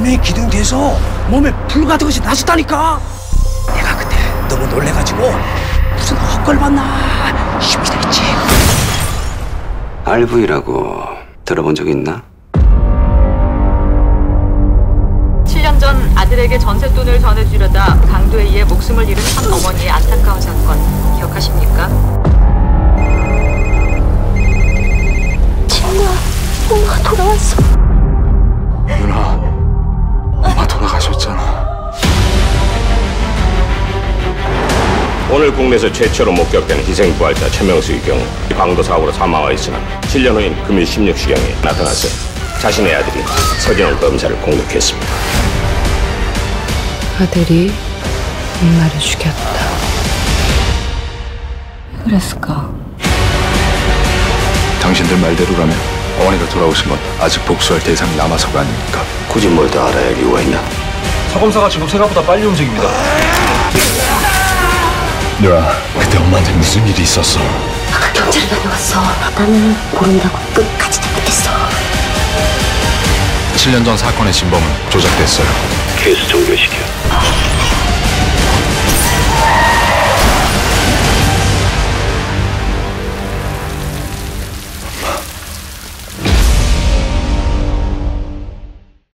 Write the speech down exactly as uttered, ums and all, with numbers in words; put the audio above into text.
분명히 기둥 뒤에서 몸에 불 같은 것이 나셨다니까. 내가 그때 너무 놀래가지고 무슨 헛걸 봤나 싶기도 했지. 알브이라고 들어본 적 있나? 칠 년 전 아들에게 전세돈을 전해주려다 강도에 의해 목숨을 잃은 한 어머니의 안타까운 사건 기억하십니까? 친구야, 엄마가 돌아왔어. 누나, 엄마 돌아가셨잖아. 오늘 국내에서 최초로 목격된 희생부활자 최명수의 경우 강도사고로 사망하여 있으나 칠 년 후인 금일 십육 시경에 나타나서 자신의 아들이 서진홍 검사를 공격했습니다. 아들이 엄마를 죽였다. 왜 그랬을까? 당신들 말대로라면 어머니가 돌아오신 건 아직 복수할 대상이 남아서가 아닙니까? 굳이 뭘 다 알아야 할 이유가 있냐? 서 검사가 지금 생각보다 빨리 움직입니다. 누나, 그때 엄마한테 무슨 일이 있었어? 아까 경찰에 다녀왔어. 나는 모른다고 끝까지 대답했어. 칠 년 전 사건의 진범은 조작됐어요. 케이스 종료시켜.